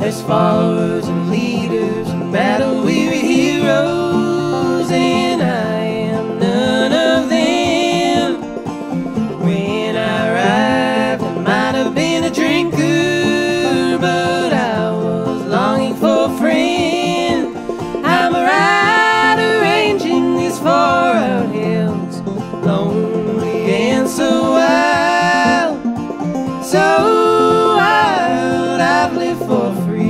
There's followers and leaders and battle-weary heroes, and I am none of them. When I arrived, I might have been a drinker, but I was longing for a friend. I'm a rider ranging these far-out hills, lonely and so wild, so wild. I've lived for free.